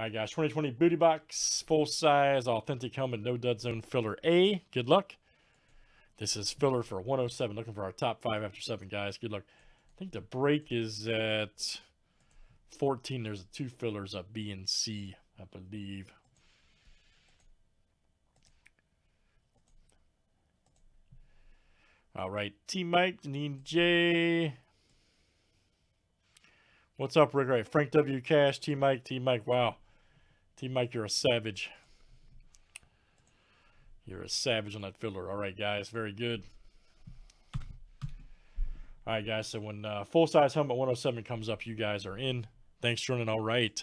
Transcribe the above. Alright guys, 2020 Booty Box, full size, authentic helmet, no dud zone filler A. Good luck. This is filler for 107, looking for our top 5 after 7, guys. Good luck. I think the break is at 14. There's 2 fillers up, B and C, I believe. Alright, T-Mike, Janine J. What's up, Rick? Right, Frank W. Cash, T-Mike, wow. T-Mike, you're a savage. You're a savage on that filler. All right, guys, very good. All right, guys, so when full-size helmet 107 comes up, you guys are in. Thanks, Jordan. All right.